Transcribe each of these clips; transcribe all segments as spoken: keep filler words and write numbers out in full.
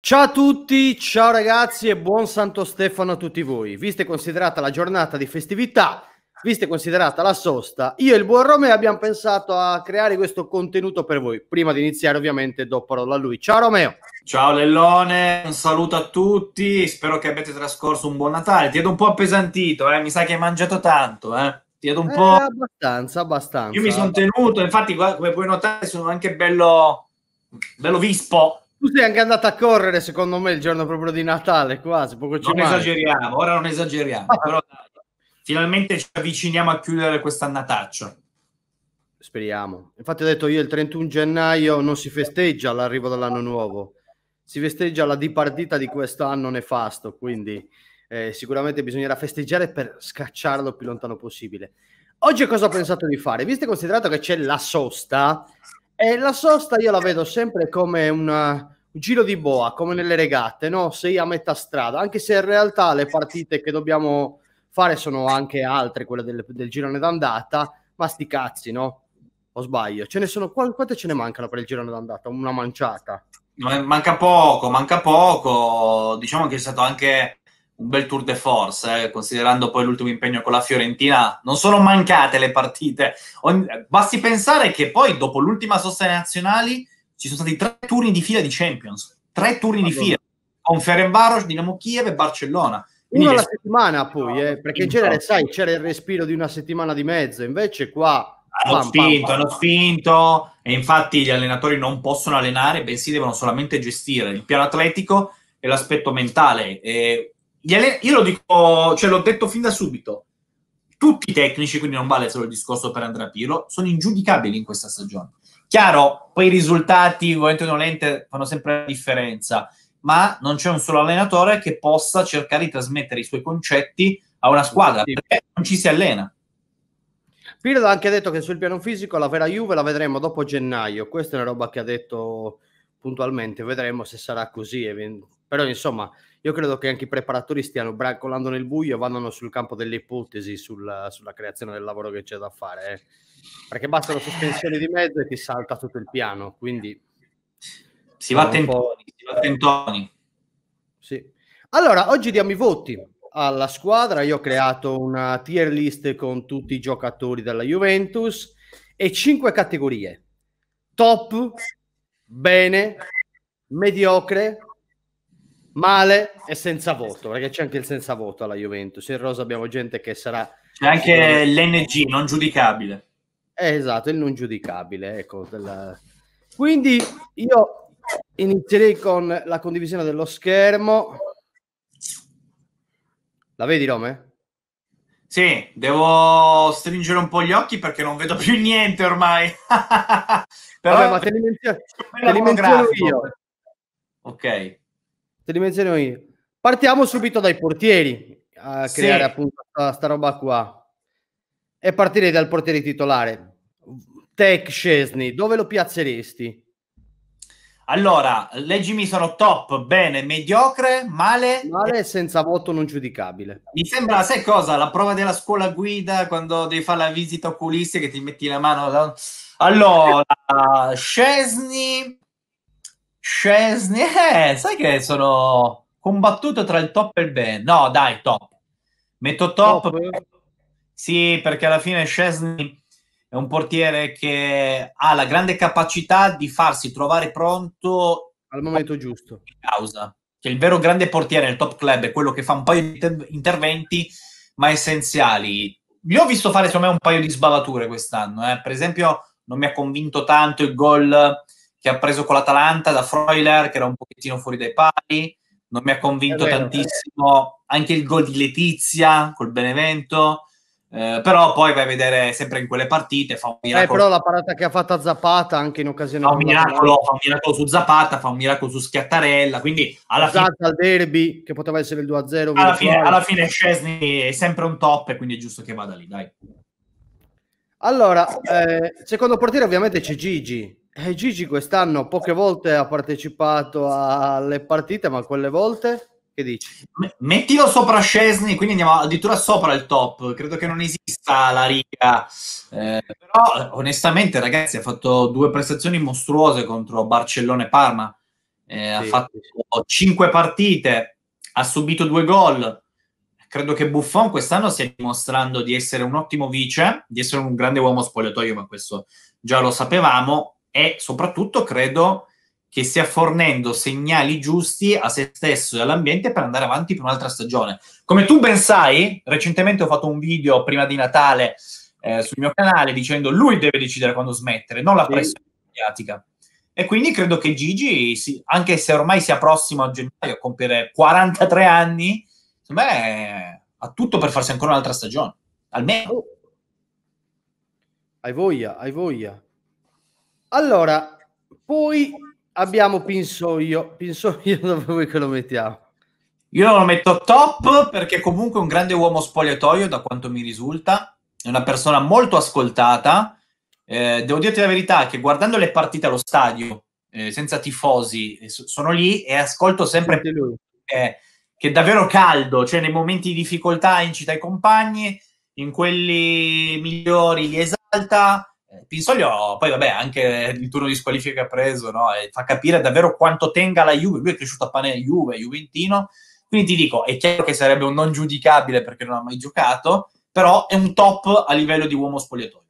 Ciao a tutti, ciao ragazzi e buon Santo Stefano a tutti voi. Vista e considerata la giornata di festività, vista e considerata la sosta, io e il buon Romeo abbiamo pensato a creare questo contenuto per voi. Prima di iniziare ovviamente do parola a lui. Ciao Romeo. Ciao Lellone, un saluto a tutti, spero che abbiate trascorso un buon Natale. Ti vedo un po' appesantito, eh? Mi sa che hai mangiato tanto, eh? Ti vedo un eh, po'... Abbastanza, abbastanza. Io mi sono tenuto, infatti come puoi notare sono anche bello, bello vispo. Tu sei anche andato a correre, secondo me, il giorno proprio di Natale, quasi. Poco ci non male. esageriamo, ora non esageriamo. Ah. Però finalmente ci avviciniamo a chiudere questa annataccia. Speriamo. Infatti ho detto io, il trentuno gennaio non si festeggia l'arrivo dell'anno nuovo, si festeggia la dipartita di questo anno nefasto, quindi eh, sicuramente bisognerà festeggiare per scacciarlo più lontano possibile. Oggi cosa ho pensato di fare? Visto e considerato che c'è la sosta... E la sosta io la vedo sempre come una, un giro di boa, come nelle regate, no? Sei a metà strada, anche se in realtà le partite che dobbiamo fare sono anche altre, quelle del, del girone d'andata, ma sti cazzi, no? O sbaglio? Ce ne sono, quante ce ne mancano per il girone d'andata? Una manciata. Manca poco, manca poco. Diciamo che è stato anche un bel tour de force, eh, considerando poi l'ultimo impegno con la Fiorentina. Non sono mancate le partite. Ogni... Basti pensare che poi, dopo l'ultima sosta dei nazionali, ci sono stati tre turni di fila di Champions. Tre turni Madonna. di fila. Con Ferencvaros, Dinamo Kiev e Barcellona. Quindi una alla settimana poi, eh, perché in genere, sai, c'era il respiro di una settimana di mezzo. Invece qua... Hanno bam, spinto, bam, bam. hanno spinto. E infatti gli allenatori non possono allenare, bensì devono solamente gestire il piano atletico e l'aspetto mentale. E... Io lo dico, cioè l'ho detto fin da subito, tutti i tecnici, quindi non vale solo il discorso per Andrea Pirlo, sono ingiudicabili in questa stagione. Chiaro, poi i risultati, volente o nolente, fanno sempre la differenza, ma non c'è un solo allenatore che possa cercare di trasmettere i suoi concetti a una squadra, perché non ci si allena. Pirlo ha anche detto che sul piano fisico la vera Juve la vedremo dopo gennaio, questa è una roba che ha detto puntualmente, vedremo se sarà così, però insomma... Io credo che anche i preparatori stiano brancolando nel buio e vadano sul campo delle ipotesi sulla, sulla creazione del lavoro che c'è da fare. Eh. Perché bastano sospensioni di mezzo e ti salta tutto il piano. Quindi si va a tentoni, si va a tentoni. Sì. Allora, oggi diamo i voti alla squadra. Io ho creato una tier list con tutti i giocatori della Juventus e cinque categorie. Top, bene, mediocre, male e senza voto, perché c'è anche il senza voto alla Juventus. In rosa abbiamo gente che sarà... C'è anche l'N G, non giudicabile. Eh, esatto, il non giudicabile. Ecco, della... Quindi io inizierei con la condivisione dello schermo. La vedi, Rome? Sì, devo stringere un po' gli occhi perché non vedo più niente ormai. Però vabbè, ma te li menziono, te li menziono io. Ok. Te li menziono io. Partiamo subito dai portieri a sì. creare appunto questa roba qua e partirei dal portiere titolare Tek Szczęsny. Dove lo piazzeresti? Allora, leggimi, sono top, bene, mediocre, male, male e senza voto, non giudicabile. Mi sembra, sai cosa? La prova della scuola guida quando devi fare la visita oculistica che ti metti la mano. Allora, Szczęsny Szczęsny, eh, sai che sono combattuto tra il top e il bene. No, dai, top. Metto top. top. Perché... Sì, perché alla fine Szczęsny è un portiere che ha la grande capacità di farsi trovare pronto al momento giusto. Causa. Che il vero grande portiere nel top club è quello che fa un paio di interventi, ma essenziali. Gli ho visto fare, secondo me, un paio di sbavature quest'anno. Eh. Per esempio, non mi ha convinto tanto il gol... che ha preso con l'Atalanta da Freuler, che era un pochettino fuori dai pali. Non mi ha convinto vero, tantissimo anche il gol di Letizia col Benevento, eh, però poi vai a vedere sempre in quelle partite fa un miracolo. Eh, però la parata che ha fatto Zapata anche in occasione fa un miracolo, fa un miracolo su Zapata, fa un miracolo su Schiattarella, quindi alla fine al derby che poteva essere il due a zero alla fine, alla fine Szczęsny è sempre un top e quindi è giusto che vada lì, dai. Allora, eh, secondo portiere ovviamente c'è Gigi. Eh, Gigi quest'anno poche volte ha partecipato alle partite, ma quelle volte che dici? Mettilo sopra Szczęsny, quindi andiamo addirittura sopra il top. Credo che non esista la riga, eh, però onestamente ragazzi ha fatto due prestazioni mostruose contro Barcellona e Parma, eh, sì. Ha fatto cinque partite, ha subito due gol. Credo che Buffon quest'anno stia dimostrando di essere un ottimo vice, di essere un grande uomo spogliatoio, ma questo già lo sapevamo, e soprattutto credo che stia fornendo segnali giusti a se stesso e all'ambiente per andare avanti per un'altra stagione. Come tu ben sai, recentemente ho fatto un video prima di Natale eh, sul mio canale dicendo lui deve decidere quando smettere, non la pressione mediatica. E quindi credo che Gigi, anche se ormai sia prossimo a gennaio a compiere quarantatré anni, beh, ha tutto per farsi ancora un'altra stagione, almeno. Oh. Hai voglia, hai voglia. Allora, poi abbiamo Pinsoio. Pinsoio dove vuoi che lo mettiamo? Io lo metto top perché comunque è un grande uomo spogliatoio, da quanto mi risulta. È una persona molto ascoltata. Eh, devo dirti la verità che guardando le partite allo stadio, eh, senza tifosi, sono lì e ascolto sempre più. Eh, che è davvero caldo, cioè nei momenti di difficoltà incita i compagni, in quelli migliori li esalta. Pinsoglio, poi vabbè, anche il turno di squalifica ha preso, no? E fa capire davvero quanto tenga la Juve. Lui è cresciuto a pane Juve, juventino, quindi ti dico, è chiaro che sarebbe un non giudicabile perché non ha mai giocato, però è un top a livello di uomo spogliatoio.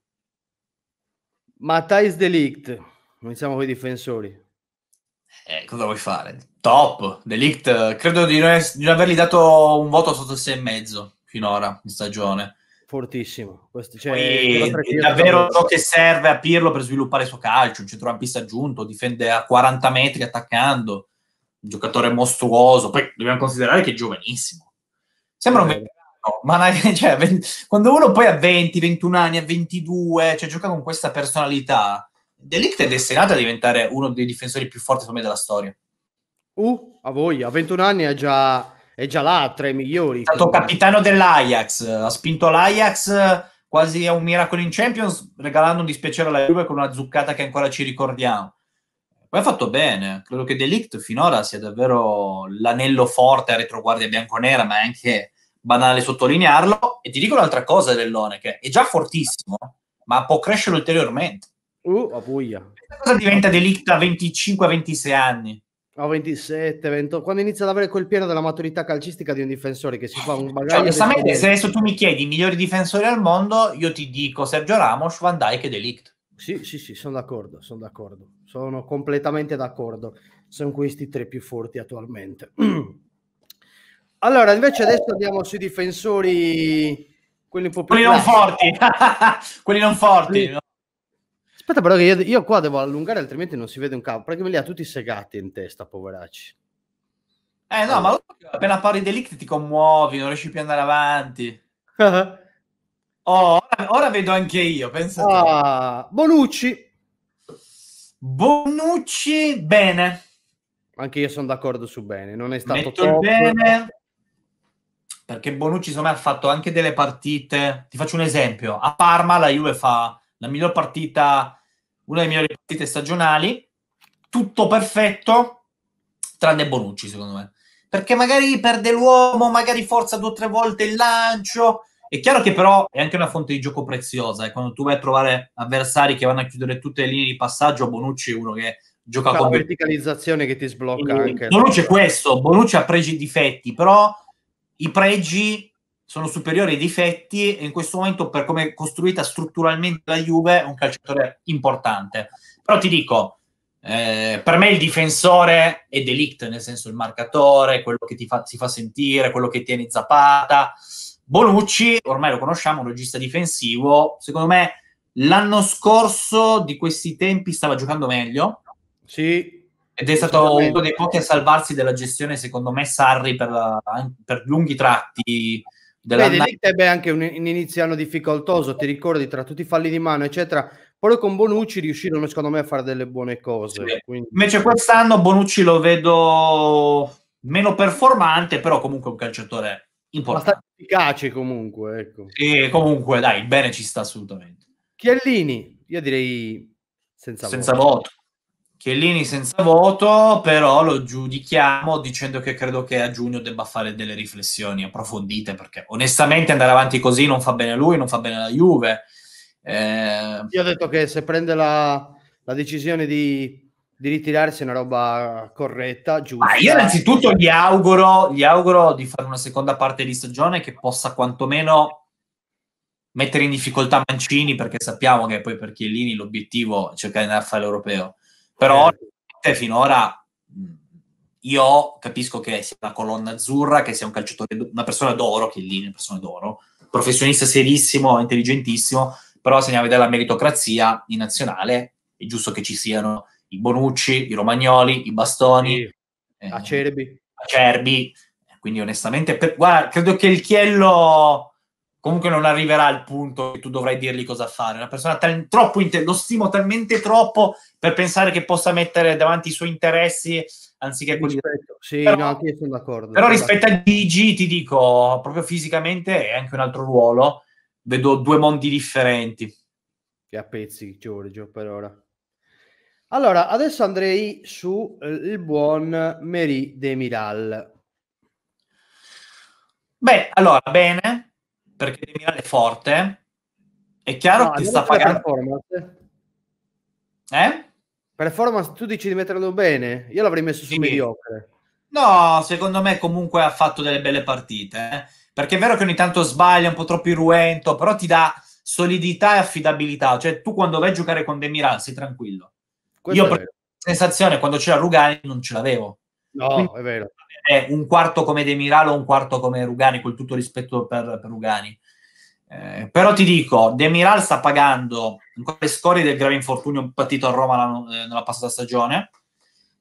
Matthijs De Ligt, iniziamo con i difensori. Eh, cosa vuoi fare? Top. De Ligt, credo di non, di non avergli dato un voto sotto sei e mezzo finora in stagione. Fortissimo. Questo, cioè, e, è davvero ciò che serve a Pirlo per sviluppare il suo calcio, un centrocampista aggiunto, difende a quaranta metri attaccando, un giocatore mostruoso. Poi dobbiamo considerare che è giovanissimo. Sembra un veterano, ma cioè, quando uno poi ha venti, ventuno anni, ha ventidue, cioè gioca con questa personalità, De Ligt è destinato a diventare uno dei difensori più forti per me della storia. Uh, a voi, a ventuno anni è già, è già là, tra i migliori. È stato capitano dell'Ajax, ha spinto l'Ajax quasi a un miracolo in Champions, regalando un dispiacere alla Juve con una zuccata che ancora ci ricordiamo. Poi ha fatto bene, credo che De Ligt finora sia davvero l'anello forte a retroguardia bianconera, ma è anche banale sottolinearlo. E ti dico un'altra cosa, Lellone, che è già fortissimo, ma può crescere ulteriormente. Uh, a voglia. Questa cosa diventa De Ligt a venticinque ventisei anni. A ventisette ventotto, quando inizia ad avere quel pieno della maturità calcistica di un difensore che si fa un bagaglio. Cioè, onestamente, se adesso tu mi chiedi i migliori difensori al mondo, io ti dico Sergio Ramos, Van Dijk e De Ligt. Sì, sì, sì, sono d'accordo, sono d'accordo. Sono completamente d'accordo. Sono questi tre più forti attualmente. Allora, invece adesso andiamo sui difensori, quelli un po' più... Quelli non forti. Quelli non forti, no? Aspetta però che io, io qua devo allungare, altrimenti non si vede un cavo, perché me li ha tutti segati in testa, poveracci. Eh no, allora, ma appena parli di Ligt ti commuovi, non riesci più ad andare avanti. Oh, ora, ora vedo anche io, pensa ah, te. Bonucci. Bonucci, bene. Anche io sono d'accordo su bene, non è stato Metto top. Bene, perché Bonucci secondo me ha fatto anche delle partite, ti faccio un esempio, a Parma la Juve fa la miglior partita, una delle migliori partite stagionali, tutto perfetto, tranne Bonucci, secondo me. Perché magari perde l'uomo, magari forza due o tre volte il lancio. È chiaro che però è anche una fonte di gioco preziosa. Eh? Quando tu vai a trovare avversari che vanno a chiudere tutte le linee di passaggio, Bonucci è uno che gioca con... La verticalizzazione che ti sblocca e anche. Bonucci è questo, Bonucci ha pregi e difetti, però i pregi sono superiori ai difetti e in questo momento, per come è costruita strutturalmente la Juve, è un calciatore importante. Però ti dico, eh, per me il difensore è De Ligt, nel senso il marcatore, quello che ti fa, si fa sentire, quello che tiene Zapata. Bonucci, ormai lo conosciamo, un regista difensivo. Secondo me l'anno scorso di questi tempi stava giocando meglio. Sì. Ed è stato uno dei pochi a salvarsi della gestione, secondo me, Sarri per, la, per lunghi tratti. Beh, De Ligt ebbe anche un inizio anno difficoltoso, ti ricordi, tra tutti i falli di mano eccetera, poi con Bonucci riuscirono secondo me a fare delle buone cose, sì. Quindi... invece quest'anno Bonucci lo vedo meno performante, però comunque un calciatore importante, ma sta efficace comunque, ecco. E comunque dai, bene ci sta assolutamente. Chiellini, io direi senza, senza voto. voto Chiellini senza voto, però lo giudichiamo dicendo che credo che a giugno debba fare delle riflessioni approfondite, perché onestamente andare avanti così non fa bene a lui, non fa bene alla Juve. Eh... Io ho detto che se prende la, la decisione di di ritirarsi è una roba corretta, giusta. Ma io innanzitutto gli auguro, gli auguro di fare una seconda parte di stagione che possa quantomeno mettere in difficoltà Mancini, perché sappiamo che poi per Chiellini l'obiettivo è cercare di andare a fare l'europeo. Però eh. finora io capisco che sia una colonna azzurra, che sia un calciatore, una persona d'oro, Chiellini è una persona d'oro, professionista serissimo, intelligentissimo, però se andiamo a vedere la meritocrazia in nazionale è giusto che ci siano i Bonucci, i Romagnoli, i Bastoni, sì. eh, Acerbi. Acerbi, quindi onestamente per, guarda, credo che il Chiello comunque non arriverà al punto che tu dovrai dirgli cosa fare. Una persona tal- troppo inter- lo stimo talmente troppo per pensare che possa mettere davanti i suoi interessi anziché quelli. Sì, però, no, io sono d'accordo. Però rispetto a Gigi ti dico, proprio fisicamente è anche un altro ruolo. Vedo due mondi differenti. Che a pezzi, Giorgio, per ora. Allora, adesso andrei su eh, il buon Merih Demiral. Beh, allora, bene, perché Demiral è forte. È chiaro no, che sta pagando... Performance. Eh? Performance, tu dici di metterlo bene? Io l'avrei messo su sì. mediocre. No, secondo me comunque ha fatto delle belle partite, eh? Perché è vero che ogni tanto sbaglia, un po' troppo irruento, però ti dà solidità e affidabilità. Cioè, tu quando vai a giocare con Demiral sei tranquillo. Questo io per la sensazione quando c'era Rugani non ce l'avevo. No, quindi, è vero. È un quarto come Demiral o un quarto come Rugani, col tutto rispetto per, per Rugani. Eh, però ti dico, Demiral sta pagando ancora le scorie del grave infortunio patito a Roma la, eh, nella passata stagione.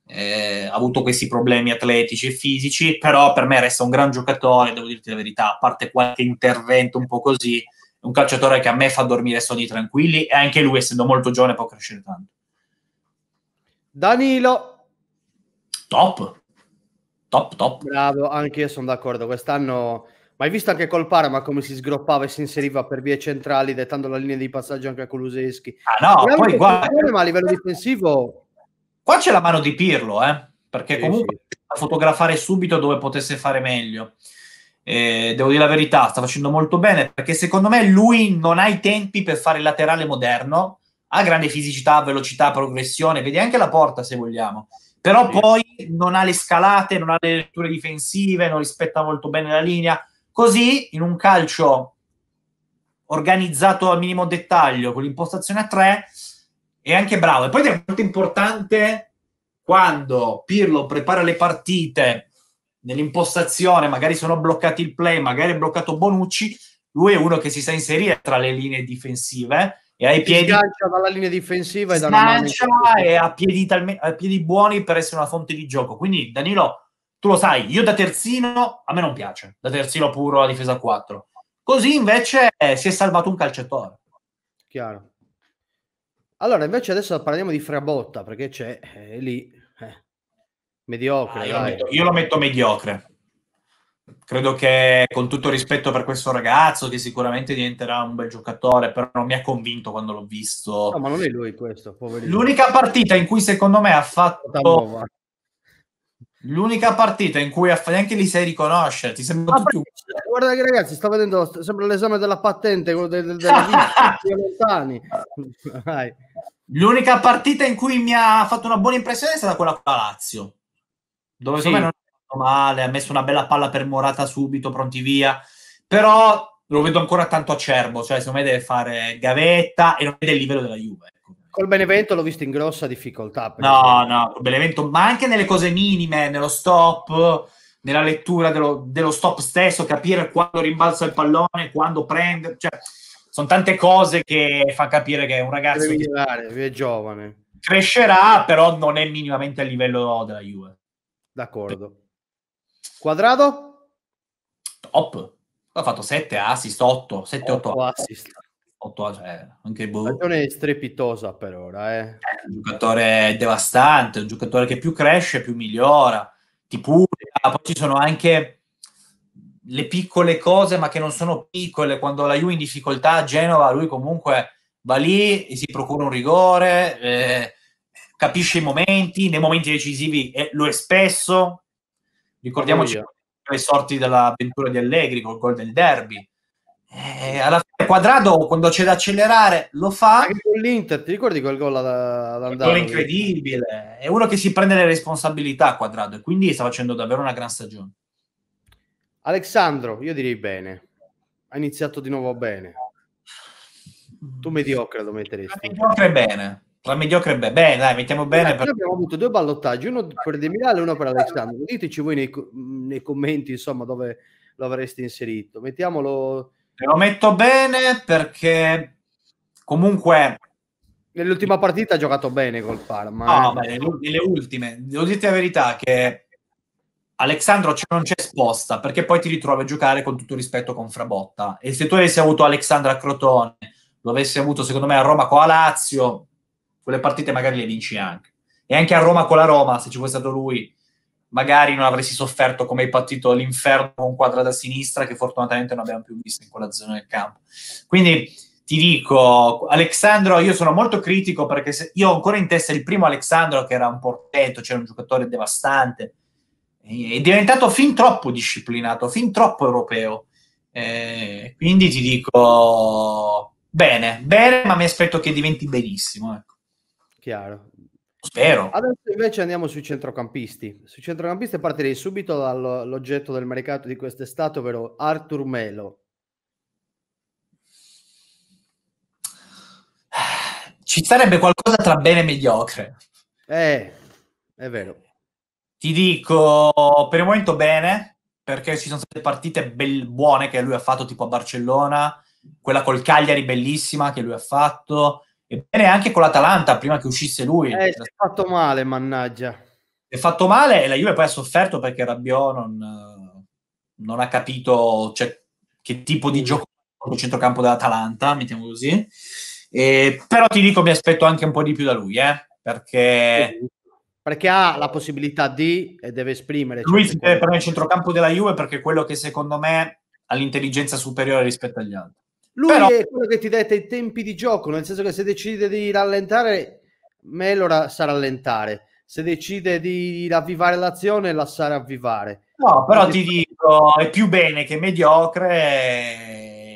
Eh, ha avuto questi problemi atletici e fisici, però per me resta un gran giocatore, devo dirti la verità, a parte qualche intervento un po' così, un calciatore che a me fa dormire sonni tranquilli, e anche lui, essendo molto giovane, può crescere tanto. Danilo top top top bravo, anche io sono d'accordo. Quest'anno, ma hai visto anche col Parma come si sgroppava e si inseriva per vie centrali, dettando la linea di passaggio anche a Kulusevski. Ah no, poi guarda, ma a livello difensivo qua c'è la mano di Pirlo, eh? Perché sì, comunque sì. a fotografare subito dove potesse fare meglio, eh, devo dire la verità, sta facendo molto bene, perché secondo me lui non ha i tempi per fare il laterale moderno. Ha grande fisicità, velocità, progressione, vedi anche la porta se vogliamo, però sì. poi non ha le scalate, non ha le letture difensive, non rispetta molto bene la linea. Così in un calcio organizzato al minimo dettaglio con l'impostazione a tre è anche bravo. E poi è molto importante quando Pirlo prepara le partite nell'impostazione, magari sono bloccati il play, magari è bloccato Bonucci, lui è uno che si sa inserire tra le linee difensive e ai piedi sgancia dalla linea difensiva e, da una e a, piedi talme, a piedi buoni per essere una fonte di gioco. Quindi Danilo, tu lo sai, io da terzino a me non piace, da terzino puro la difesa quattro, così invece eh, si è salvato un calciatore. Chiaro. Allora invece adesso parliamo di Frabotta, perché c'è eh, lì eh, mediocre. Ah, io, lo metto, io lo metto mediocre. Credo che, con tutto rispetto per questo ragazzo, che sicuramente diventerà un bel giocatore, però non mi ha convinto quando l'ho visto. No, ma non è lui questo, poverino. L'unica partita in cui secondo me ha fatto... L'unica partita in cui ha fatto... Neanche lì sai riconoscere, ti sembra ah, più... Guarda che ragazzi, sta vedendo sempre l'esame della patente, quello del, del, della vita, dei lontani. L'unica partita in cui mi ha fatto una buona impressione è stata quella con la Lazio, dove secondo sì. me non male, ha messo una bella palla per Morata subito, pronti via, però lo vedo ancora tanto acerbo, cioè secondo me deve fare gavetta e non vede il livello della Juve. Col Benevento l'ho visto in grossa difficoltà. No, no, col Benevento, ma anche nelle cose minime, nello stop, nella lettura dello, dello stop stesso, capire quando rimbalza il pallone, quando prende, cioè sono tante cose che fa capire che è un ragazzo che è giovane, crescerà, però non è minimamente a livello della Juve. D'accordo. Cuadrado? Top. Ha fatto sette assist, otto, sette otto assist. otto, cioè, anche boh. La stagione è strepitosa per ora, eh. È un giocatore devastante, un giocatore che più cresce, più migliora, ti pure. Poi ci sono anche le piccole cose, ma che non sono piccole. Quando la Juve in difficoltà a Genova, lui comunque va lì e si procura un rigore, eh, capisce i momenti, nei momenti decisivi eh, lo è spesso. Ricordiamoci oh, le sorti dell'avventura di Allegri col gol del Derby, Eh, alla fine Cuadrado, quando c'è da accelerare, lo fa. Anche con l'Inter, ti ricordi quel gol ad, ad Andrea? Gol incredibile. È uno che si prende le responsabilità, Cuadrado, e quindi sta facendo davvero una gran stagione. Alex Sandro, io direi bene. Ha iniziato di nuovo bene. Tu mediocre lo metteresti. La mediocre bene. La mediocre bene. Bene, dai, mettiamo bene. Per... abbiamo avuto due ballottaggi, uno per De Mirale e uno per Alex Sandro. Diteci voi nei, nei commenti, insomma, dove lo avreste inserito. Mettiamolo... Lo metto bene perché comunque nell'ultima partita ha giocato bene col Parma. No, no, eh. beh, nelle ultime, devo dirti la verità che Alex Sandro non c'è sposta, perché poi ti ritrovi a giocare, con tutto rispetto, con Frabotta. E se tu avessi avuto Alex Sandro a Crotone, lo avessi avuto secondo me a Roma con la Lazio, quelle partite magari le vinci anche. E anche a Roma con la Roma, se ci fosse stato lui, magari non avresti sofferto come hai patito l'inferno con Cuadrado a sinistra, che fortunatamente non abbiamo più visto in quella zona del campo. Quindi ti dico, Alex Sandro, io sono molto critico, perché se, io ho ancora in testa il primo Alex Sandro, che era un portento, c'era cioè un giocatore devastante, è diventato fin troppo disciplinato, fin troppo europeo, eh, quindi ti dico bene, bene, ma mi aspetto che diventi benissimo, ecco. Chiaro. Spero. Adesso invece andiamo sui centrocampisti. Sui centrocampisti partirei subito dall'oggetto del mercato di quest'estate, ovvero Arthur Melo. Ci sarebbe qualcosa tra bene e mediocre. Eh, è vero. Ti dico, per il momento bene, perché ci sono state partite buone che lui ha fatto, tipo a Barcellona, quella col Cagliari bellissima che lui ha fatto. Ebbene, anche con l'Atalanta, prima che uscisse lui, eh, si è fatto male, mannaggia. È fatto male e la Juve poi ha sofferto perché Rabiot non, non ha capito, cioè, che tipo di gioco con il centrocampo dell'Atalanta, mettiamo così. E, però ti dico, mi aspetto anche un po' di più da lui, eh, perché... perché ha la possibilità di e deve esprimere. Lui si deve prendere il centrocampo della Juve perché è quello che secondo me ha l'intelligenza superiore rispetto agli altri. Lui però... è quello che ti detta i tempi di gioco, nel senso che se decide di rallentare, Melo ra- sa rallentare. Se decide di ravvivare l'azione, la sa ravvivare. No, però quindi ti dico, è più bene che mediocre,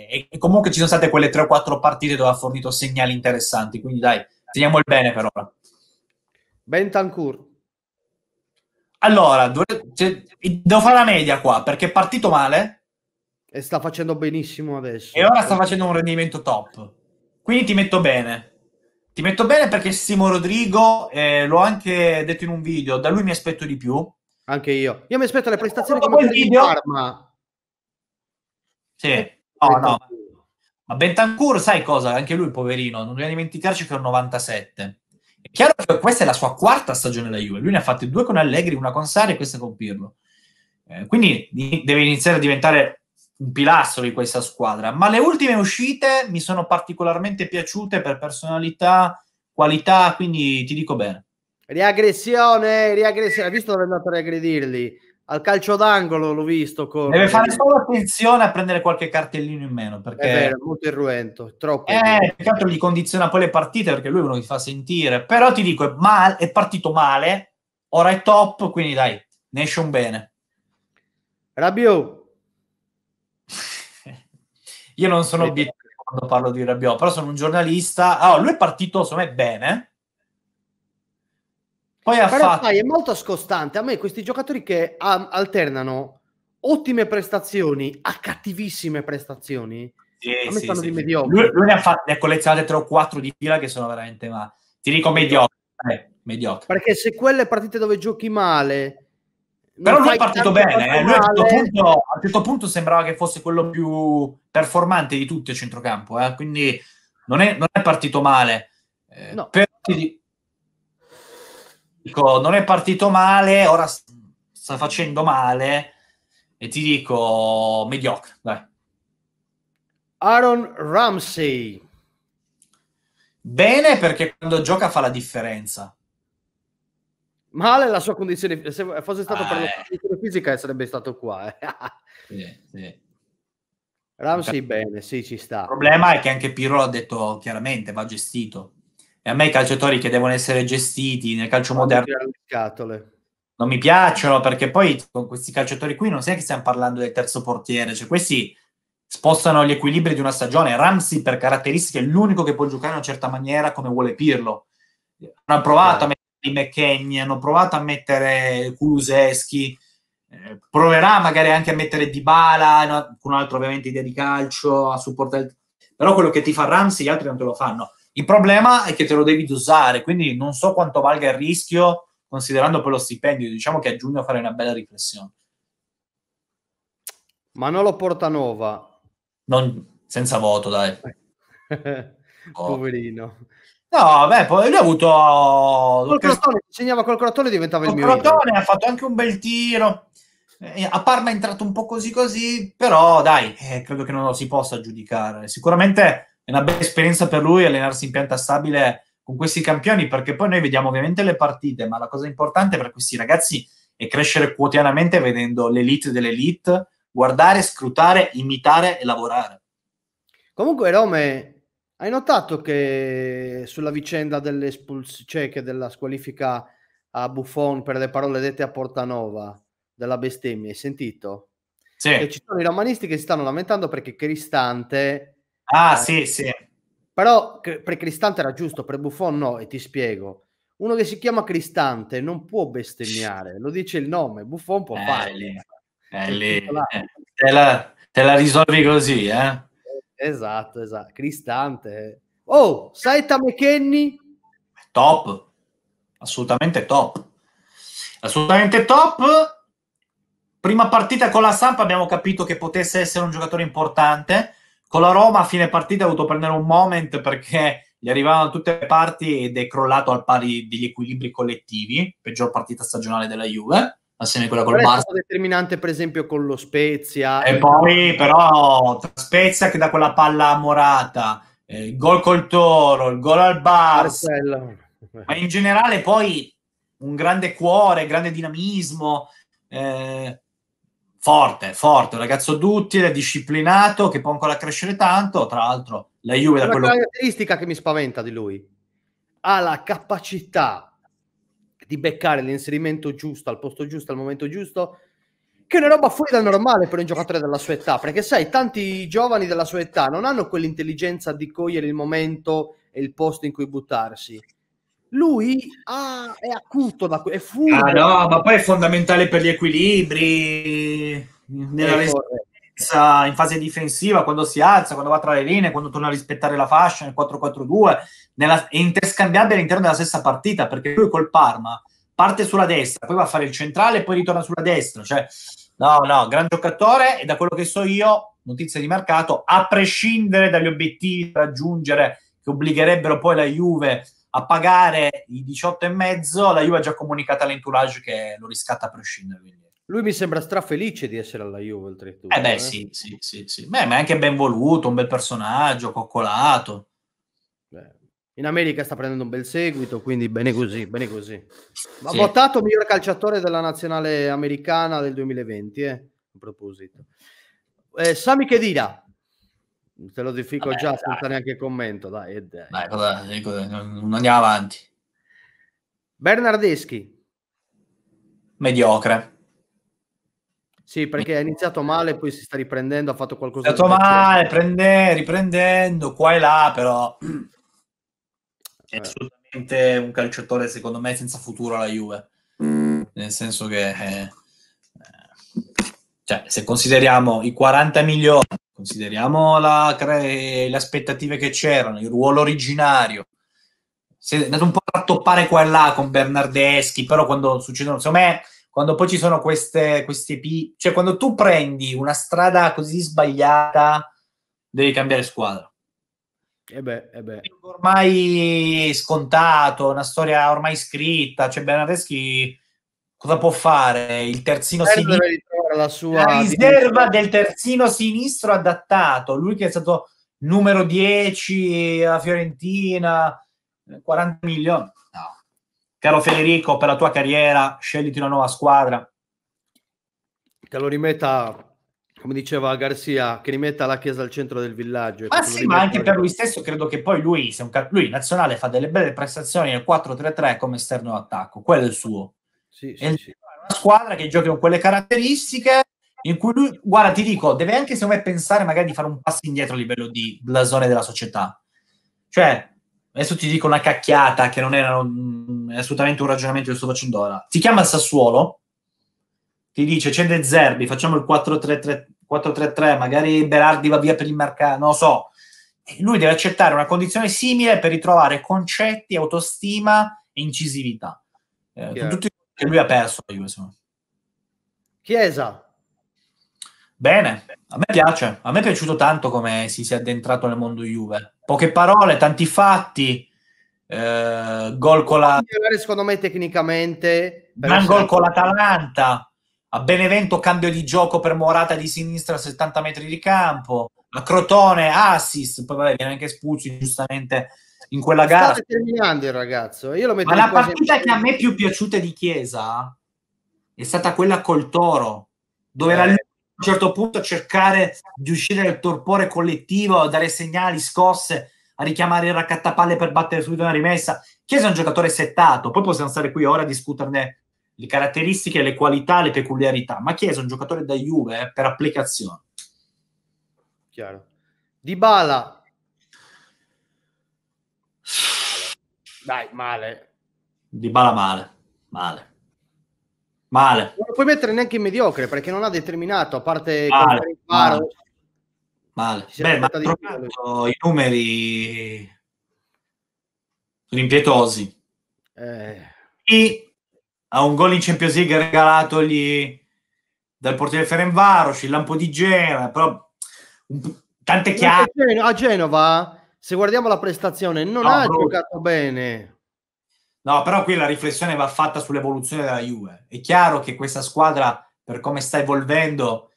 e, e comunque ci sono state quelle tre o quattro partite dove ha fornito segnali interessanti, quindi dai, teniamo il bene per ora. Bentancur. Allora, dove... cioè, devo fare la media qua, perché è partito male, e sta facendo benissimo adesso, e ora sta facendo un rendimento top, quindi ti metto bene, ti metto bene perché Simo Rodrigo, eh, l'ho anche detto in un video, da lui mi aspetto di più. Anche io io mi aspetto le prestazioni come il video Parma. Sì, no Bentancur. No, ma Bentancur, sai cosa, anche lui poverino, non dobbiamo dimenticarci che è un novantasette. È chiaro che questa è la sua quarta stagione alla Juve, lui ne ha fatte due con Allegri, una con Sarri e questa con Pirlo, eh, quindi deve iniziare a diventare un pilastro di questa squadra. Ma le ultime uscite mi sono particolarmente piaciute per personalità, qualità, quindi ti dico bene. Riaggressione, riaggressione. Hai visto dove è andato a riaggredirli? Al calcio d'angolo l'ho visto. Con... deve fare solo attenzione a prendere qualche cartellino in meno, perché è vero, molto irruento, troppo. Eh, più che altro gli condiziona poi le partite, perché lui non li fa sentire. Però ti dico, è, mal... è partito male, ora è top, quindi dai, ne esce un bene. Rabiot. Io non sono obiettivo quando parlo di Rabiot, però sono un giornalista. Ah, lui è partito, secondo me, bene. Poi ha però fatto... sai, è molto scostante. A me questi giocatori che alternano ottime prestazioni a cattivissime prestazioni, sì, a me sì, stanno sì, di mediocre. Lui, lui ne ha fatto, ne ha collezionate tre o quattro di fila che sono veramente, ma ti dico mediocre. Eh, mediocre. Perché se quelle partite dove giochi male... però lui è partito bene, eh. Lui a un certo punto, a un certo punto sembrava che fosse quello più performante di tutti a centrocampo, eh. Quindi non è, non è partito male, eh, no. Però ti dico, non è partito male, ora sta facendo male e ti dico mediocre, dai. Aaron Ramsey bene perché quando gioca fa la differenza. Male la sua condizione, se fosse stato ah, per la condizione fisica sarebbe stato qua, eh. Sì, sì. Ramsey bene, sì, ci sta. Il problema è che anche Pirlo l'ha detto chiaramente, va gestito, e a me i calciatori che devono essere gestiti nel calcio non moderno non mi piacciono, perché poi con questi calciatori qui non sai che stiamo parlando del terzo portiere, cioè questi spostano gli equilibri di una stagione. Ramsey per caratteristiche è l'unico che può giocare in una certa maniera come vuole Pirlo. Hanno provato eh. a mettere McKennie, hanno provato a mettere Kulusevski, eh, proverà magari anche a mettere Dybala, no? Con un'altra ovviamente idea di calcio, a supportare il... però quello che ti fa Ramsey gli altri non te lo fanno. Il problema è che te lo devi dosare, quindi non so quanto valga il rischio considerando poi lo stipendio. Diciamo che a giugno farei una bella riflessione. Manolo Portanova, non, senza voto, dai. Oh. Poverino. No, beh, poi lui ha avuto... Col Crotone, segnava col Crotone e diventava col il mio Crotone, ha fatto anche un bel tiro. Eh, a Parma è entrato un po' così così, però dai, eh, credo che non lo si possa giudicare. Sicuramente è una bella esperienza per lui allenarsi in pianta stabile con questi campioni, perché poi noi vediamo ovviamente le partite, ma la cosa importante per questi ragazzi è crescere quotidianamente vedendo l'elite dell'elite, guardare, scrutare, imitare e lavorare. Comunque, Rome, hai notato che sulla vicenda dell'espulsione, cioè che della squalifica a Buffon per le parole dette a Portanova, della bestemmia, hai sentito? Sì. Che ci sono i romanisti che si stanno lamentando perché Cristante... Ah, eh, sì, sì. Però per Cristante era giusto, per Buffon no, e ti spiego. Uno che si chiama Cristante non può bestemmiare, lo dice il nome, Buffon può fare. Eh, lì, te, la, te la risolvi così, eh? Esatto, esatto. Cristante. Oh, Saita McKennie? Top. Assolutamente top. Assolutamente top. Prima partita con la Samp abbiamo capito che potesse essere un giocatore importante. Con la Roma a fine partita ha dovuto prendere un moment perché gli arrivavano da tutte le parti ed è crollato al pari degli equilibri collettivi. Peggior partita stagionale della Juve. Assieme a quella col Barça. È stato determinante per esempio con lo Spezia. E poi però tra Spezia che dà quella palla a Morata, eh, il gol col Toro, il gol al Barça. Ma in generale poi un grande cuore, grande dinamismo, eh, forte, forte. Un ragazzo duttile, disciplinato, che può ancora crescere tanto. Tra l'altro la Juve... È da quello... una caratteristica che mi spaventa di lui. Ha la capacità di beccare l'inserimento giusto al posto giusto al momento giusto, che è una roba fuori dal normale per un giocatore della sua età, perché sai, tanti giovani della sua età non hanno quell'intelligenza di cogliere il momento e il posto in cui buttarsi. Lui ah, è acuto, da è furio. Ah no, ma poi è fondamentale per gli equilibri, nella resistenza, in fase difensiva, quando si alza, quando va tra le linee, quando torna a rispettare la fascia nel quattro quattro due. Nella, è interscambiabile all'interno della stessa partita, perché lui col Parma parte sulla destra, poi va a fare il centrale, poi ritorna sulla destra. Cioè, no, no, gran giocatore, e da quello che so io, notizia di mercato, a prescindere dagli obiettivi da raggiungere, che obbligherebbero poi la Juve a pagare i diciotto e mezzo, la Juve ha già comunicato all'entourage che lo riscatta a prescindere. Quindi. Lui mi sembra strafelice di essere alla Juve, oltretutto. Eh beh, eh? sì, sì, sì, sì. Beh, ma è anche ben voluto, un bel personaggio, coccolato. Beh. In America sta prendendo un bel seguito, quindi bene così, bene così. Ma sì. Votato miglior calciatore della nazionale americana del duemilaventi, eh? A proposito. Eh, Sami Khedira, te lo defico vabbè, già senza neanche commento, dai. dai. dai cosa, cosa, non andiamo avanti. Bernardeschi. Mediocre. Sì, perché ha iniziato male, poi si sta riprendendo, ha fatto qualcosa... È iniziato male, prende, riprendendo, qua e là, però... È assolutamente un calciatore secondo me senza futuro alla Juve, nel senso che eh, cioè, se consideriamo i quaranta milioni, consideriamo la, le aspettative che c'erano, il ruolo originario, si è andato un po' a toppare qua e là con Bernardeschi, però quando succedono, secondo me, quando poi ci sono queste, queste P, cioè quando tu prendi una strada così sbagliata devi cambiare squadra. Eh beh, eh beh. Ormai scontato, una storia ormai scritta, cioè Bernardeschi cosa può fare? Il terzino sinistro, la sua la riserva del terzino sinistro adattato, lui che è stato numero dieci a Fiorentina, quaranta milioni, no. Caro Federico, per la tua carriera scegliti una nuova squadra, te lo rimetta, come diceva Garcia, che rimetta la chiesa al centro del villaggio. Ma sì, ma anche per lui stesso credo che poi lui, se un lui nazionale fa delle belle prestazioni nel quattro tre tre come esterno d'attacco, quello è il suo. Sì, sì, è sì. Una squadra che gioca con quelle caratteristiche in cui lui, guarda, ti dico, deve anche secondo me pensare magari di fare un passo indietro a livello di blasone della società. Cioè, adesso ti dico una cacchiata che non era un, è assolutamente un ragionamento che sto facendo ora. Si chiama Sassuolo, ti dice c'è De Zerbi, facciamo il quattro tre tre, magari Berardi va via per il mercato, non lo so. Lui deve accettare una condizione simile per ritrovare concetti, autostima e incisività. Eh, con tutto quello che lui ha perso. Io, Chiesa. Bene, a me piace. A me è piaciuto tanto come si sia addentrato nel mondo Juve. Poche parole, tanti fatti. Eh, gol con la... Secondo me tecnicamente... Un gol con l'Atalanta. A Benevento cambio di gioco per Morata di sinistra a settanta metri di campo. A Crotone, assist. Poi vabbè, viene anche espulso giustamente in quella gara. Sta terminando il ragazzo. Io lo metto. Ma la partita che a me più piaciuta di Chiesa è stata quella col Toro, dove eh. era lui a un certo punto a cercare di uscire dal torpore collettivo, a dare segnali, scosse, a richiamare il raccattapalle per battere subito una rimessa. Chiesa è un giocatore settato, poi possiamo stare qui ora a discuterne le caratteristiche, le qualità, le peculiarità, ma Chiesa è un giocatore da Juve eh, per applicazione. Chiaro. Dybala. Dai, male. Dybala male, male. Male. Non lo puoi mettere neanche in mediocre perché non ha determinato, a parte male, male. male. Beh, ma trovato, i numeri sono impietosi. Eh. E ha un gol in Champions League regalatogli dal portiere Ferencvaros, il lampo di Genova, però tante chiare. A Genova, se guardiamo la prestazione, non no, ha brutto. giocato bene. No, però qui la riflessione va fatta sull'evoluzione della Juve. È chiaro che questa squadra, per come sta evolvendo,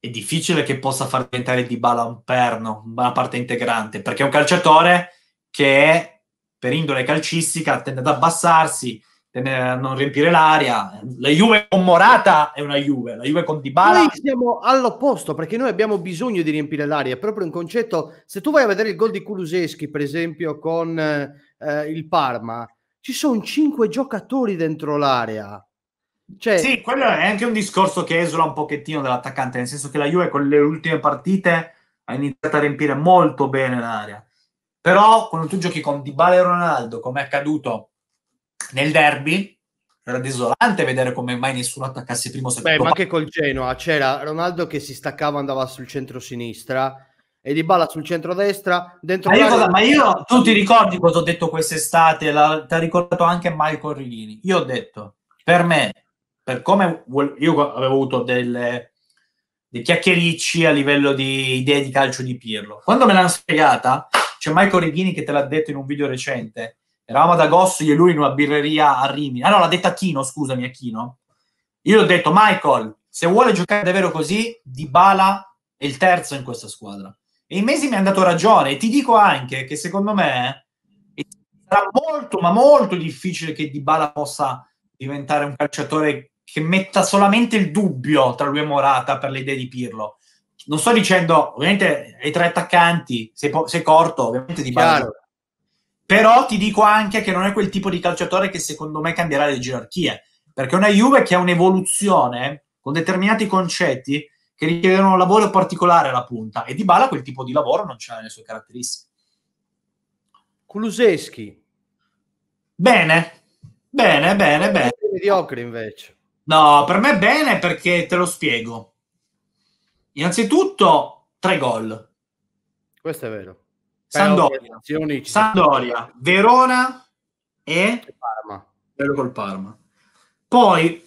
è difficile che possa far diventare Dybala un perno, una parte integrante, perché è un calciatore che per indole calcistica tende ad abbassarsi, tende a non riempire l'aria. La Juve con Morata è una Juve, la Juve con Dybala... Noi siamo all'opposto, perché noi abbiamo bisogno di riempire l'aria, è proprio un concetto... Se tu vai a vedere il gol di Kulusevski, per esempio, con... Eh, il Parma, ci sono cinque giocatori dentro l'area, cioè... Sì, quello è anche un discorso che esula un pochettino dall'attaccante, nel senso che la Juve con le ultime partite ha iniziato a riempire molto bene l'area, però quando tu giochi con Dybala e Ronaldo, come è accaduto nel derby, era desolante vedere come mai nessuno attaccasse primo secondo. Beh, ma anche col Genoa c'era Ronaldo che si staccava, andava sul centro-sinistra, e Dybala sul centrodestra dentro. Ma io, cosa, ma io tu ti ricordi cosa ho detto quest'estate? Ti ha ricordato anche Michael Righini. Io ho detto, per me, per come io avevo avuto delle, dei chiacchiericci a livello di idee di calcio di Pirlo, quando me l'hanno spiegata, c'è Michael Righini che te l'ha detto in un video recente, eravamo ad agosto io e lui in una birreria a Rimini, ah no, l'ha detta Chino, scusami, a Chino. Io ho detto, Michael, se vuole giocare davvero così, Dybala è il terzo in questa squadra. E in mesi mi hanno dato ragione, e ti dico anche che secondo me sarà molto, ma molto difficile che Dybala possa diventare un calciatore che metta solamente il dubbio tra lui e Morata per le idee di Pirlo. Non sto dicendo, ovviamente, ai tre attaccanti, sei, sei corto, ovviamente Dybala. Però ti dico anche che non è quel tipo di calciatore che secondo me cambierà le gerarchie, perché è una Juve che ha un'evoluzione con determinati concetti che richiedono un lavoro particolare alla punta, e Dybala quel tipo di lavoro non c'ha nelle sue caratteristiche. Kulusevski bene, bene, bene, bene. Mediocre invece. No, per me bene perché te lo spiego. Innanzitutto tre gol. Questo è vero. Sampdoria, Sampdoria, Verona e Parma. Bello col Parma. Poi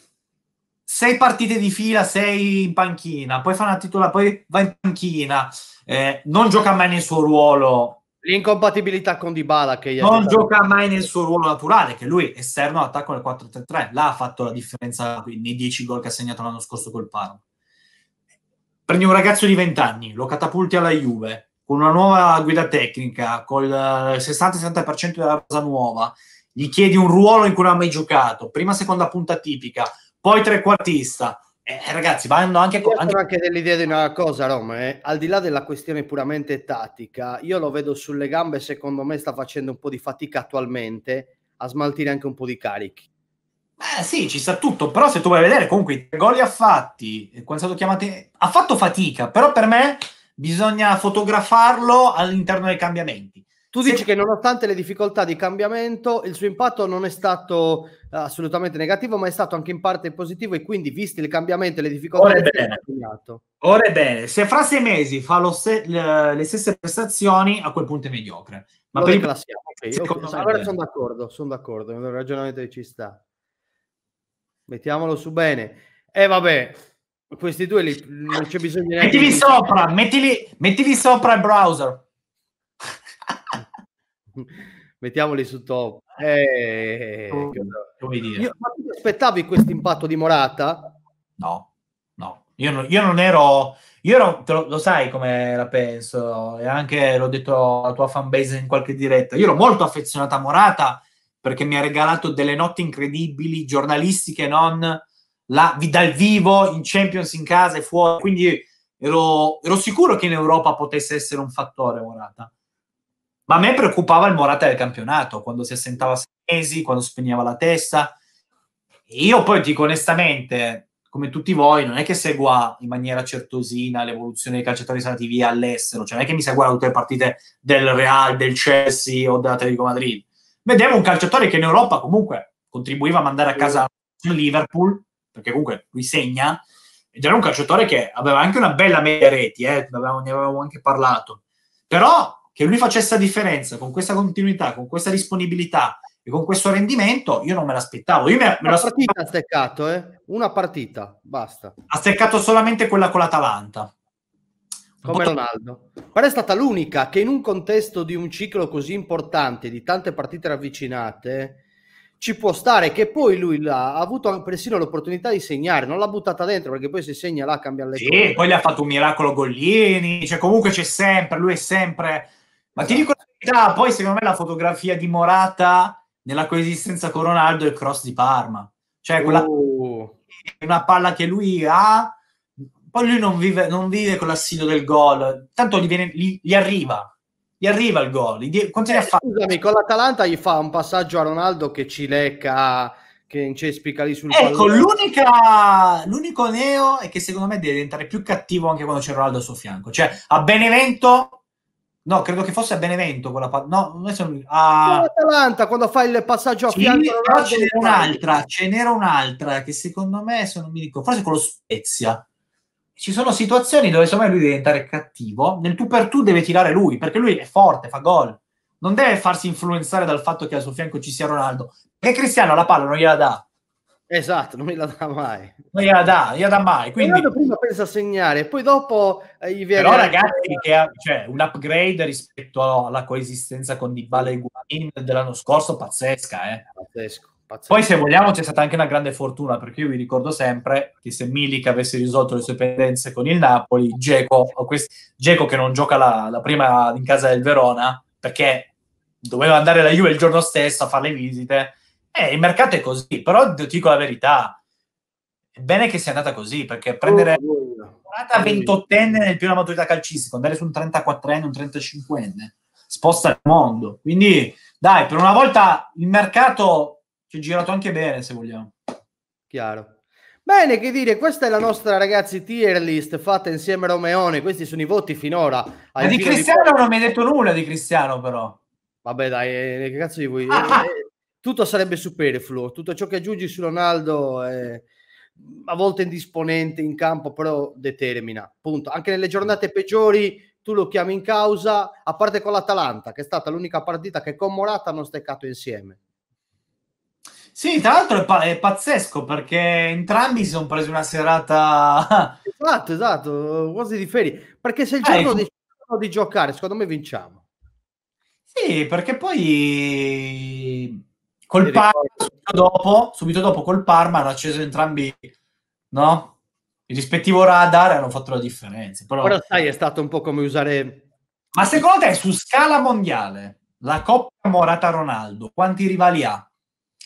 sei partite di fila, sei in panchina, poi fa una titola, poi va in panchina, eh, non gioca mai nel suo ruolo. L'incompatibilità con Dybala che gli non gioca mai nel suo ruolo naturale, che lui esterno all'attacco nel quattro tre tre, là ha fatto la differenza nei dieci gol che ha segnato l'anno scorso col Parma. Prendi un ragazzo di venti anni, lo catapulti alla Juve, con una nuova guida tecnica, col sessanta sessanta per cento della rosa nuova, gli chiedi un ruolo in cui non ha mai giocato, prima seconda punta tipica, poi trequartista, eh, ragazzi vanno anche... Io anche... anche dell'idea di una cosa, Roma, eh. al di là della questione puramente tattica, io lo vedo sulle gambe, secondo me sta facendo un po' di fatica attualmente a smaltire anche un po' di carichi. Eh sì, ci sta tutto, però se tu vai a vedere comunque i tre gol li ha fatti, quando è stato chiamato ha fatto fatica, però per me bisogna fotografarlo all'interno dei cambiamenti. Tu dici se... che nonostante le difficoltà di cambiamento il suo impatto non è stato uh, assolutamente negativo, ma è stato anche in parte positivo, e quindi visti il cambiamento e le difficoltà... Ora è bene, ora è bene. Se fra sei mesi fa lo se... le... le stesse prestazioni, a quel punto è mediocre. Ma per il... okay, okay. Allora sono d'accordo, sono d'accordo, il ragionamento ci sta. Mettiamolo su bene. E eh, vabbè, questi due li, non c'è bisogno neanche... Mettili sopra, mettili, mettili sopra il browser. Mettiamoli su top. Eh, oh, come dire. Io, ma tu aspettavi questo impatto di Morata? No, no. Io non, io non ero... Io ero, te lo, lo sai come la penso, e anche l'ho detto alla tua fanbase in qualche diretta. Io ero molto affezionata a Morata, perché mi ha regalato delle notti incredibili, giornalistiche, non la, dal vivo, in Champions, in casa e fuori. Quindi ero, ero sicuro che in Europa potesse essere un fattore Morata. Ma a me preoccupava il Morata del campionato, quando si assentava sei mesi, quando spegneva la testa. E io poi dico onestamente, come tutti voi, non è che segua in maniera certosina l'evoluzione dei calciatori stati via all'estero, cioè non è che mi segua tutte le partite del Real, del Chelsea o dell'Atletico Madrid. Vedevo un calciatore che in Europa comunque contribuiva a mandare a casa il Liverpool, perché comunque lui segna, ed era un calciatore che aveva anche una bella media reti, eh, ne avevamo anche parlato. Però che lui facesse la differenza con questa continuità, con questa disponibilità e con questo rendimento, io non me l'aspettavo. Io me, me una partita ha steccato, eh? Una partita, basta. Ha steccato solamente quella con l'Atalanta. Come Ronaldo, però è stata l'unica che in un contesto di un ciclo così importante, di tante partite ravvicinate, ci può stare che poi lui l'ha, ha avuto persino l'opportunità di segnare, non l'ha buttata dentro, perché poi se segna là cambia le sì, cose. Poi gli ha fatto un miracolo Gollini, cioè comunque c'è sempre, lui è sempre... Ma ti dico la verità, poi secondo me la fotografia di Morata nella coesistenza con Ronaldo è il cross di Parma, cioè quella oh. una palla che lui ha... Poi lui non vive, non vive con l'assillo del gol, tanto gli, viene, gli, gli arriva, gli arriva il gol. Gli, quanti ne ha fatto? Scusami, con l'Atalanta gli fa un passaggio a Ronaldo che ci lecca, che incespica lì sul ecco, pallone. Ecco, l'unico neo è che secondo me deve diventare più cattivo anche quando c'è Ronaldo al suo fianco. Cioè, a Benevento, no, credo che fosse a Benevento quella palla, no, noi siamo a... l'Atalanta quando fa il passaggio a sì, fianco. Però ce n'era un'altra, ce n'era un'altra che secondo me, se non mi ricordo, forse con lo Spezia. Ci sono situazioni dove secondo me lui deve diventare cattivo, nel tu per tu deve tirare lui, perché lui è forte, fa gol, non deve farsi influenzare dal fatto che al suo fianco ci sia Ronaldo, perché Cristiano la palla non gliela dà. Esatto, non gliela dà mai. Non gliela dà, gliela dà mai. Quindi... Ronaldo prima pensa a segnare, poi dopo gli viene... Però ragazzi, che ha, cioè, un upgrade rispetto alla coesistenza con Dybala e Guain dell'anno scorso, pazzesca, eh? Pazzesco. Pazzesco. Poi se vogliamo c'è stata anche una grande fortuna, perché io vi ricordo sempre che se Milik avesse risolto le sue pendenze con il Napoli, Dzeko, Dzeko che non gioca la, la prima in casa del Verona perché doveva andare alla Juve il giorno stesso a fare le visite, eh, il mercato è così, però ti dico la verità, è bene che sia andata così, perché prendere oh, una ventottenne nel pieno della maturità calcistica, andare su un trentaquattrenne, un trentacinquenne sposta il mondo, quindi dai, per una volta il mercato ci è girato anche bene, se vogliamo. Chiaro. Bene, che dire, questa è la nostra, ragazzi, tier list fatta insieme a Romeone. Questi sono i voti finora. Ma di Cristiano di... non mi hai detto nulla di Cristiano, però. Vabbè, dai, eh, che cazzo di voi? Ah. Eh, tutto sarebbe superfluo. Tutto ciò che aggiungi su Ronaldo è a volte indisponente in campo, però determina. Punto. Anche nelle giornate peggiori tu lo chiami in causa, a parte con l'Atalanta, che è stata l'unica partita che con Morata hanno steccato insieme. Sì, tra l'altro è, pa è pazzesco, perché entrambi si sono presi una serata... Esatto, esatto, quasi di ferie. Perché se il giorno eh, di, di giocare, secondo me vinciamo. Sì, perché poi col Parma, subito dopo, subito dopo col Parma hanno acceso entrambi, no? Il rispettivo radar e hanno fatto la differenza. Però... Ora sai, è stato un po' come usare... Ma secondo te, su scala mondiale, la Coppa Morata-Ronaldo, quanti rivali ha?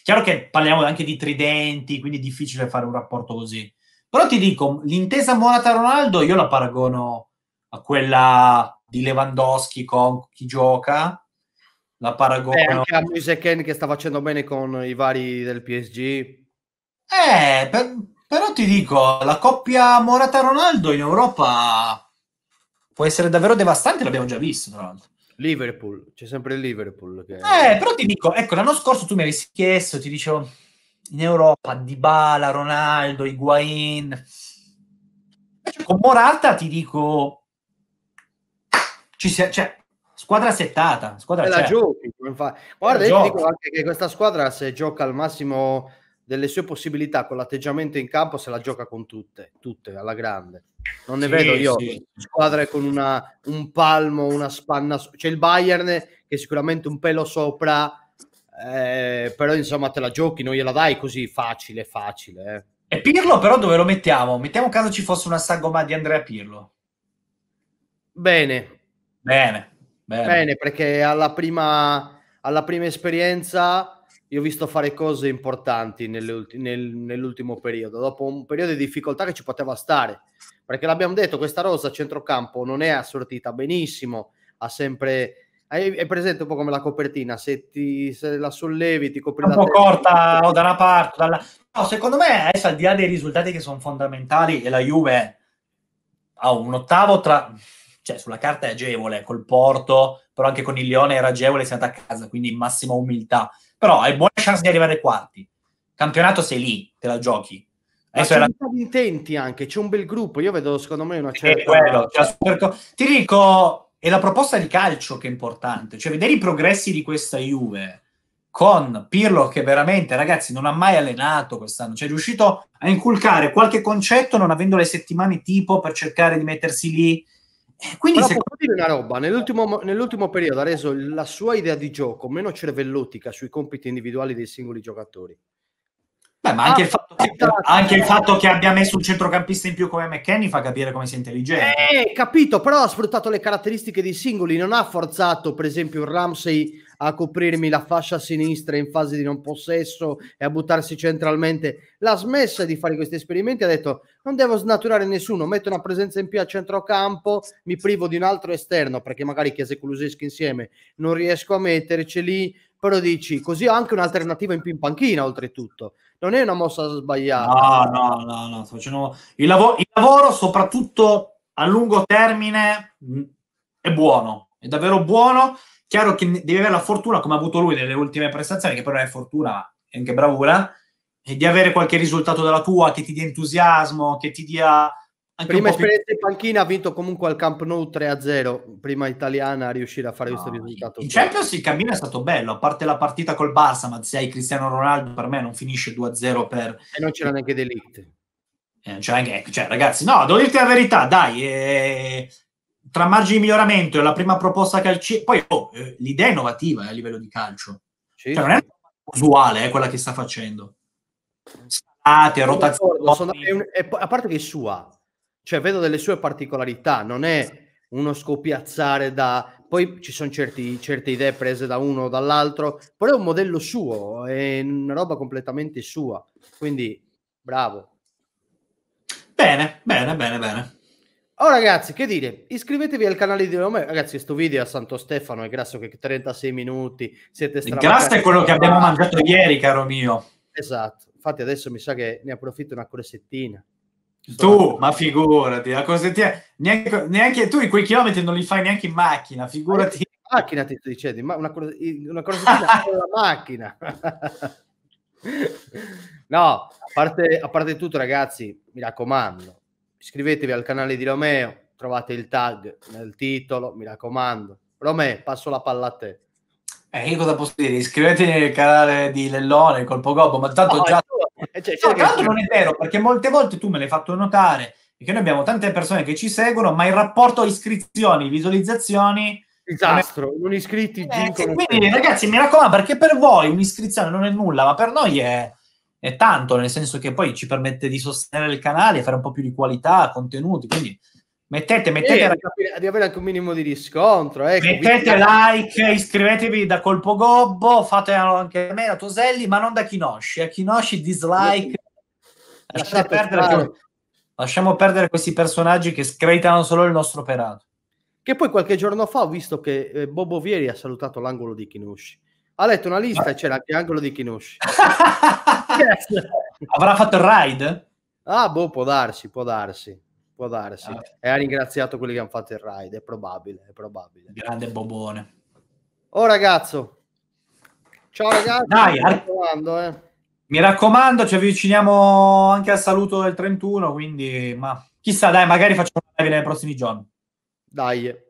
Chiaro che parliamo anche di tridenti, quindi è difficile fare un rapporto così. Però ti dico, l'intesa Morata-Ronaldo io la paragono a quella di Lewandowski con chi gioca, la paragono... Eh, anche a Moise Kean che sta facendo bene con i vari del P S G. Eh, per- però ti dico, la coppia Morata-Ronaldo in Europa può essere davvero devastante, l'abbiamo già visto, tra l'altro. Liverpool, c'è sempre il Liverpool. Che... Eh, però ti dico, ecco, l'anno scorso tu mi avessi chiesto, ti dicevo, in Europa, Dybala, Ronaldo, Higuain... Cioè, con Morata ti dico ci sia, cioè, squadra settata, squadra la giochi, guarda la io ti dico anche che questa squadra se gioca al massimo delle sue possibilità con l'atteggiamento in campo se la gioca con tutte, tutte alla grande, non ne sì, vedo io sì. Squadre con una, un palmo, una spanna, c'è il Bayern che è sicuramente un pelo sopra, eh, però insomma te la giochi, non gliela dai così facile facile, eh. E Pirlo però dove lo mettiamo? Mettiamo caso ci fosse una sagoma di Andrea Pirlo. Bene. Bene. Bene, bene, perché alla prima, alla prima esperienza io ho visto fare cose importanti ulti- nel, nell'ultimo periodo, dopo un periodo di difficoltà che ci poteva stare, perché l'abbiamo detto, questa rosa a centrocampo non è assortita benissimo, ha sempre... È presente un po' come la copertina, se, ti, se la sollevi ti copri la testa. Un po' corta o da una parte, dalla... No, secondo me adesso al di là dei risultati che sono fondamentali e la Juve ha un ottavo tra... Cioè sulla carta è agevole, col Porto, però anche con il Lione era agevole, si è andata a casa, quindi massima umiltà. Però hai buone chance di arrivare ai quarti. Campionato sei lì, te la giochi. Ma c'è la... di intenti anche, c'è un bel gruppo, io vedo secondo me una certa... È quello, super... Ti dico... È la proposta di calcio che è importante, cioè vedere i progressi di questa Juve con Pirlo che veramente, ragazzi, non ha mai allenato quest'anno, cioè è riuscito a inculcare qualche concetto non avendo le settimane tipo per cercare di mettersi lì. Quindi se... posso dire una roba, nell'ultimo, nell'ultimo periodo ha reso la sua idea di gioco meno cervellotica sui compiti individuali dei singoli giocatori. Beh, ma anche, ah, il fatto che, anche il fatto che abbia messo un centrocampista in più come McKennie fa capire come sia intelligente. Eh, capito, però ha sfruttato le caratteristiche dei singoli, non ha forzato per esempio Ramsey a coprirmi la fascia sinistra in fase di non possesso e a buttarsi centralmente, l'ha smessa di fare questi esperimenti, ha detto non devo snaturare nessuno, metto una presenza in più a centrocampo, mi privo di un altro esterno perché magari Chiesa e Kulusevski insieme non riesco a metterci lì, però dici così ho anche un'alternativa in più in panchina, oltretutto non è una mossa sbagliata. No, no, no, no. Facendo... Il, lav- il lavoro soprattutto a lungo termine è buono, è davvero buono, chiaro che deve avere la fortuna come ha avuto lui nelle ultime prestazioni, che però è fortuna e anche bravura, e di avere qualche risultato dalla tua che ti dia entusiasmo, che ti dia anche prima un po' esperienza più... in panchina ha vinto comunque al Camp Nou tre a zero, prima italiana a riuscire a fare no, questo risultato. In Champions il cammino è stato bello, a parte la partita col Barça, ma se hai Cristiano Ronaldo per me non finisce due a zero per... E non c'era neanche De Ligt. Eh, c'era anche... Cioè ragazzi, no, devo dirti la verità, dai, eh, tra margini di miglioramento e la prima proposta calci... Poi oh, eh, l'idea è innovativa eh, a livello di calcio. Sì. Cioè, non è usuale eh, quella che sta facendo. Salate, rotazioni... Sono... È un... è... A parte che è sua... Cioè vedo delle sue particolarità, non è uno scopiazzare da... Poi ci sono certi, certe idee prese da uno o dall'altro, però è un modello suo, è una roba completamente sua, quindi bravo. Bene, bene, bene, bene. Oh ragazzi, che dire? Iscrivetevi al canale di Romeo. Ragazzi, questo video a Santo Stefano è grasso che trentasei minuti, siete strabacati. Il grasso è quello che abbiamo mangiato ieri, caro mio. Esatto, infatti adesso mi sa che ne approfitto una corsettina. Tu, ma figurati, la corsettina neanche, neanche tu in quei chilometri non li fai neanche in macchina, figurati. In macchina ti dicevi, ma una, una corsettina con la macchina. No, a parte, a parte tutto ragazzi, mi raccomando, iscrivetevi al canale di Romeo, trovate il tag nel titolo, mi raccomando. Romeo, passo la palla a te. Eh, io cosa posso dire? Iscrivetevi al canale di Lellone, Colpo Gobbo, ma tanto no, già... Cioè, no, tra l'altro non è vero, perché molte volte tu me l'hai fatto notare che noi abbiamo tante persone che ci seguono, ma il rapporto iscrizioni, visualizzazioni disastro, non, è... non iscritti eh, quindi ragazzi mi raccomando, perché per voi un'iscrizione non è nulla, ma per noi è, è tanto, nel senso che poi ci permette di sostenere il canale, fare un po' più di qualità, contenuti, quindi mettete, mettete eh, ragazzi, di avere anche un minimo di riscontro, ecco, mettete quindi... like, iscrivetevi da Colpo Gobbo, fate anche a me, da Toselli, ma non da Kinoshi, a Kinoshi dislike, lasciate perdere che... lasciamo perdere questi personaggi che screditano solo il nostro operato, che poi qualche giorno fa ho visto che eh, Bobo Vieri ha salutato l'angolo di Kinoshi, ha letto una lista ma... e c'era anche l'angolo di Kinoshi. Avrà fatto il raid? Ah, boh, può darsi, può darsi. Può darsi. Ah. E ha ringraziato quelli che hanno fatto il raid, è probabile, è probabile. Grande bobone. Oh, ragazzo. Ciao, ragazzi. Dai, mi raccomando, eh. Mi raccomando, ci avviciniamo anche al saluto del trentuno, quindi... ma chissà, dai, magari facciamo una live nei prossimi giorni. Dai.